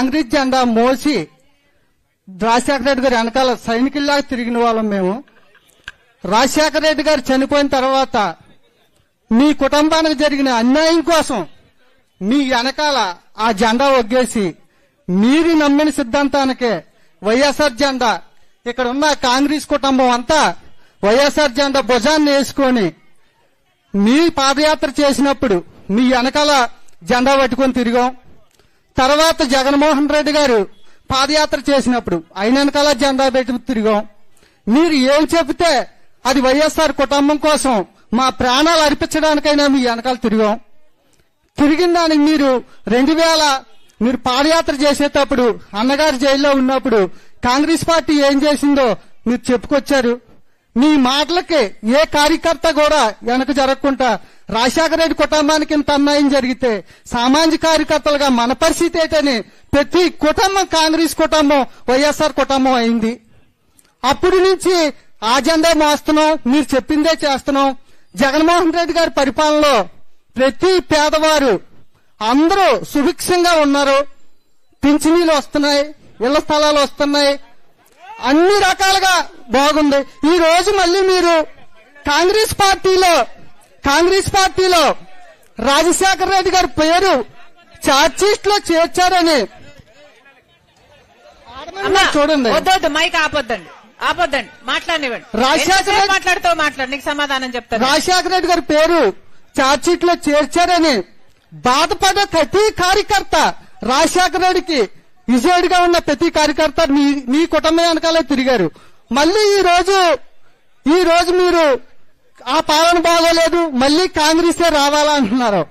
కాంగ్రెస్ జెండా మోసి రాజశేఖర రెడ్డి గారి వెనకాల సైనికుల్లా తిరిగిన వాళ్ళం మేము. రాజశేఖర రెడ్డి గారు చనిపోయిన తర్వాత మీ కుటుంబానికి జరిగిన అన్యాయం కోసం మీ వెనకాల ఆ జెండా ఒగ్గేసి మీరు నమ్మిన సిద్ధాంతానికే వైఎస్ఆర్ జెండా, ఇక్కడ ఉన్న కాంగ్రెస్ కుటుంబం అంతా వైఎస్ఆర్ జెండా భుజాన్ని వేసుకొని మీ పాదయాత్ర చేసినప్పుడు మీ వెనకాల జెండా పట్టుకొని తిరిగాం. తర్వాత జగన్మోహన్ రెడ్డి గారు పాదయాత్ర చేసినప్పుడు ఆయన వెనకాల జెండా పెట్టుకు తిరిగాం. మీరు ఏం చెబితే అది వైఎస్ఆర్ కుటుంబం కోసం మా ప్రాణాలు అర్పించడానికైనా మీ వెనకాల తిరిగాం. తిరిగిన దానికి మీరు 2000 మీరు పాదయాత్ర చేసేటప్పుడు అన్నగారు జైల్లో ఉన్నప్పుడు కాంగ్రెస్ పార్టీ ఏం చేసిందో మీరు చెప్పుకొచ్చారు. మీ మాటలకి ఏ కార్యకర్త కూడా వెనక జరగకుండా రాజశేఖర రెడ్డి కుటుంబానికి ఇంత అన్యాయం జరిగితే సామాజిక కార్యకర్తలుగా మన పరిస్థితి ఏంటని ప్రతి కుటుంబం, కాంగ్రెస్ కుటుంబం, వైఎస్ఆర్ కుటుంబం అయింది. అప్పటి నుంచి ఆ జెండా మోస్తున్నాం, మీరు చెప్పిందే చేస్తున్నాం. జగన్మోహన్ రెడ్డి గారి పరిపాలనలో ప్రతి పేదవారు అందరూ సుభిక్షంగా ఉన్నారు. పింఛనీలు వస్తున్నాయి, ఇళ్ల స్థలాలు వస్తున్నాయి, అన్ని రకాలుగా బాగుంది. ఈ రోజు మళ్ళీ మీరు కాంగ్రెస్ పార్టీలో రాజశేఖర రెడ్డి గారి పేరు చార్జ్షీట్ లో చేర్చారని చూడండి. ఆపొద్దండి, మాట్లాడినివ్వండి. రాజశేఖర రెడ్డి గారి పేరు చార్జ్షీట్ లో చేర్చారని బాధపడే ప్రతి కార్యకర్త, రాజశేఖర రెడ్డికి విజయుడిగా ఉన్న ప్రతి కార్యకర్త మీ కుటుంబం వెనకాలే తిరిగారు. మళ్ళీ ఈ రోజు మీరు ఆ పాలన బాగోలేదు, మళ్ళీ కాంగ్రెస్ రావాలా అంటున్నారు.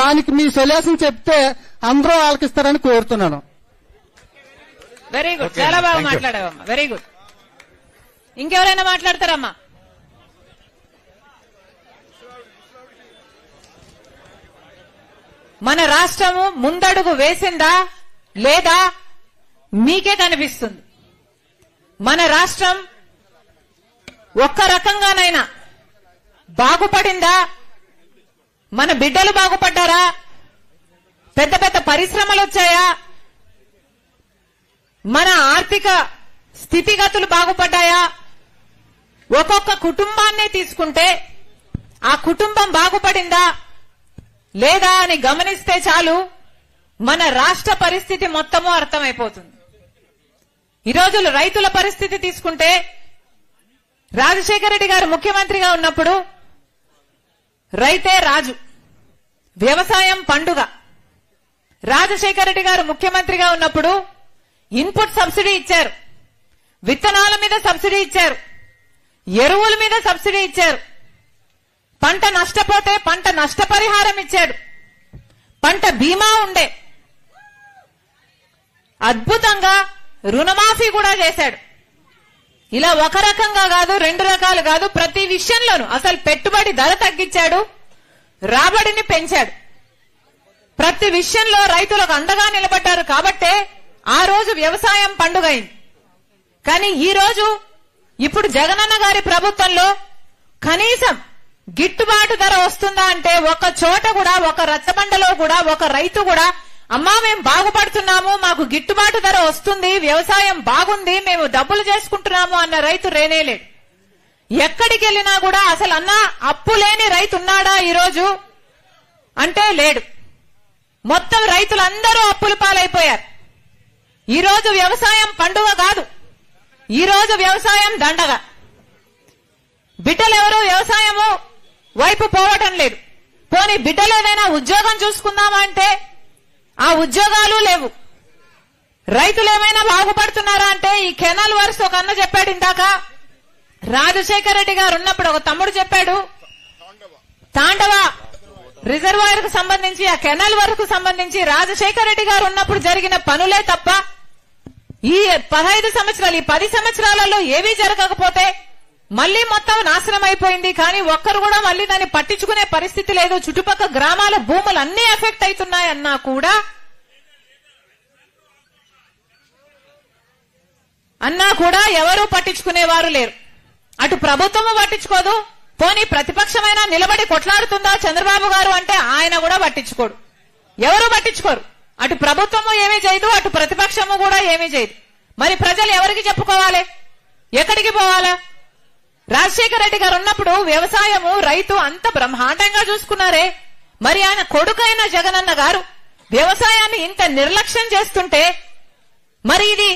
దానికి మీ సొల్యూషన్ చెప్తే అందరూ ఆలకిస్తారని కోరుతున్నాను. వెరీ గుడ్, చాలా బాగా మాట్లాడావమ్మా, వెరీ గుడ్. ఇంకెవరైనా మాట్లాడతారమ్మా? మన రాష్ట్రము ముందడుగు వేసిందా లేదా మీకే కనిపిస్తుంది? మన రాష్ట్రం ఒక్క రకంగానైనా బాగుపడిందా? మన బిడ్డలు బాగుపడ్డారా? పెద్ద పెద్ద పరిశ్రమలు వచ్చాయా? మన ఆర్థిక స్థితిగతులు బాగుపడ్డాయా? ఒక్కొక్క కుటుంబాన్నే తీసుకుంటే ఆ కుటుంబం బాగుపడిందా లేదా అని గమనిస్తే చాలు మన రాష్ట్ర పరిస్థితి మొత్తము అర్థమైపోతుంది. ఈరోజు రైతుల పరిస్థితి తీసుకుంటే రాజశేఖర రెడ్డి గారు ముఖ్యమంత్రిగా ఉన్నప్పుడు రైతే రాజు, వ్యవసాయం పండుగ. రాజశేఖర రెడ్డి గారు ముఖ్యమంత్రిగా ఉన్నప్పుడు ఇన్పుట్ సబ్సిడీ ఇచ్చారు, విత్తనాల మీద సబ్సిడీ ఇచ్చారు, ఎరువుల మీద సబ్సిడీ ఇచ్చారు, పంట నష్టపోతే పంట నష్టపరిహారం ఇచ్చాడు, పంట బీమా ఉండే, అద్భుతంగా రుణమాఫీ కూడా చేశాడు. ఇలా ఒక రకంగా కాదు, రెండు రకాలు కాదు, ప్రతి విషయంలోనూ అసలు పెట్టుబడి ధర తగ్గించాడు, రాబడిని పెంచాడు, ప్రతి విషయంలో రైతులకు అండగా నిలబడ్డారు. కాబట్టే ఆ రోజు వ్యవసాయం పండుగైంది. కానీ ఈ రోజు ఇప్పుడు జగనన్న గారి ప్రభుత్వంలో కనీసం గిట్టుబాటు ధర వస్తుందా అంటే ఒక చోట కూడా, ఒక రచ్చబండలో కూడా ఒక రైతు కూడా అమ్మా మేము బాగుపడుతున్నాము, మాకు గిట్టుబాటు ధర వస్తుంది, వ్యవసాయం బాగుంది, మేము డబ్బులు చేసుకుంటున్నాము అన్న రైతు రేనేలేడు. ఎక్కడికి వెళ్ళినా కూడా అసలు అన్న అప్పు లేని రైతు ఉన్నాడా ఈరోజు అంటే లేడు. మొత్తం రైతులందరూ అప్పుల పాలైపోయారు. ఈరోజు వ్యవసాయం పండుగ కాదు, ఈరోజు వ్యవసాయం దండగ. బిడ్డలెవరూ వ్యవసాయము వైపు పోవటం లేదు. పోనీ బిడ్డలు ఏదైనా ఉద్యోగం చూసుకుందామా అంటే ఆ ఉద్యోగాలు లేవు. రైతులు ఏమైనా బాగుపడుతున్నారా అంటే ఈ కెనాల్ వర్స్ ఒక అన్న చెప్పాడు ఇందాక, రాజశేఖర రెడ్డి గారు ఉన్నప్పుడు ఒక తమ్ముడు చెప్పాడు, తాండవ రిజర్వాయర్ కు సంబంధించి, ఆ కెనాల్ వర్క్ కు సంబంధించి రాజశేఖర రెడ్డి గారు ఉన్నప్పుడు జరిగిన పనులే తప్ప ఈ 15 సంవత్సరాలు, ఈ 10 సంవత్సరాలలో ఏవీ జరగకపోతే మళ్లీ మొత్తం నాశనం అయిపోయింది. కానీ ఒక్కరు కూడా మళ్లీ దాన్ని పట్టించుకునే పరిస్థితి లేదు. చుట్టుపక్కల గ్రామాల భూములు అన్నీ ఎఫెక్ట్ అవుతున్నాయన్నా కూడా ఎవరూ పట్టించుకునేవారు లేరు. అటు ప్రభుత్వము పట్టించుకోదు, పోనీ ప్రతిపక్షమైనా నిలబడి కొట్లాడుతుందా చంద్రబాబు గారు అంటే ఆయన కూడా పట్టించుకోడు, ఎవరూ పట్టించుకోరు. అటు ప్రభుత్వము ఏమీ చేయదు, అటు ప్రతిపక్షము కూడా ఏమీ చేయదు. మరి ప్రజలు ఎవరికి చెప్పుకోవాలి? ఎక్కడికి పోవాలా? రాజశేఖర రెడ్డి గారు ఉన్నప్పుడు వ్యవసాయము, రైతు అంత బ్రహ్మాండంగా చూసుకున్నారే. మరి ఆయన కొడుకైన జగనన్న గారు వ్యవసాయాన్ని ఇంత నిర్లక్ష్యం చేస్తుంటే మరి ఇది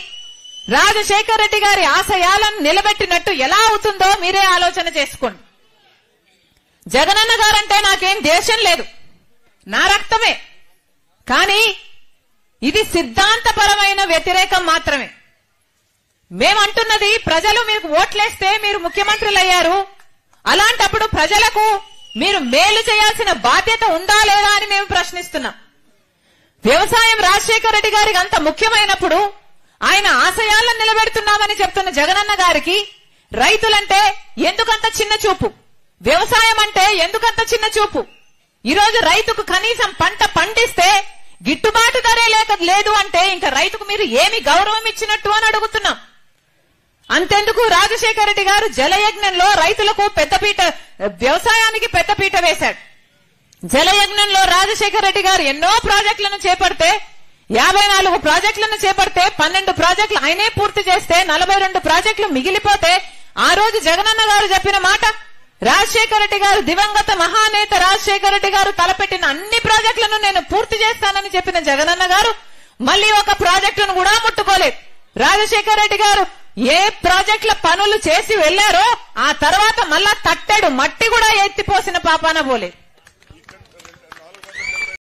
రాజశేఖర రెడ్డి గారి ఆశయాలను నిలబెట్టినట్టు ఎలా అవుతుందో మీరే ఆలోచన చేసుకోండి. జగనన్న గారంటే నాకేం ద్వేషం లేదు, నా రక్తమే, కానీ ఇది సిద్ధాంతపరమైన వ్యతిరేకం మాత్రమే. మేమంటున్నది ప్రజలు మీకు ఓట్లేస్తే మీరు ముఖ్యమంత్రులు అయ్యారు, అలాంటప్పుడు ప్రజలకు మీరు మేలు చేయాల్సిన బాధ్యత ఉందా లేదా అని మేము ప్రశ్నిస్తున్నాం. వ్యవసాయం రాజశేఖర రెడ్డి గారికి అంత ముఖ్యమైనప్పుడు ఆయన ఆశయాలను నిలబెడుతున్నామని చెప్తున్న జగనన్న గారికి రైతులంటే ఎందుకంత చిన్న చూపు, వ్యవసాయం అంటే ఎందుకంత చిన్న చూపు? ఈరోజు రైతుకు కనీసం పంట పండిస్తే గిట్టుబాటు ధరే లేదు అంటే ఇంకా రైతుకు మీరు ఏమి గౌరవం ఇచ్చినట్టు అని అడుగుతున్నాం. అంతెందుకు రాజశేఖర రెడ్డి గారు జలయజ్ఞంలో రైతులకు పెద్దపీట, వ్యవసాయానికి పెద్దపీట వేశాడు. జలయజ్ఞంలో రాజశేఖర రెడ్డి గారు ఎన్నో ప్రాజెక్టులను చేపడితే, 54 ప్రాజెక్టులను చేపడితే 12 ప్రాజెక్టులు ఆయనే పూర్తి చేస్తే 42 ప్రాజెక్టులు మిగిలిపోతే ఆ రోజు జగనన్న గారు చెప్పిన మాట, రాజశేఖర రెడ్డి గారు, దివంగత మహానేత రాజశేఖర రెడ్డి గారు తలపెట్టిన అన్ని ప్రాజెక్టులను నేను పూర్తి చేస్తానని చెప్పిన జగనన్న గారు మళ్లీ ఒక ప్రాజెక్టును కూడా ముట్టుకోలేదు. రాజశేఖర రెడ్డి గారు ఏ ప్రాజెక్టుల పనులు చేసి వెళ్లారో ఆ తర్వాత మళ్ళా తట్టెడు మట్టి కూడా ఎత్తిపోసిన పాపాన పోలేదు.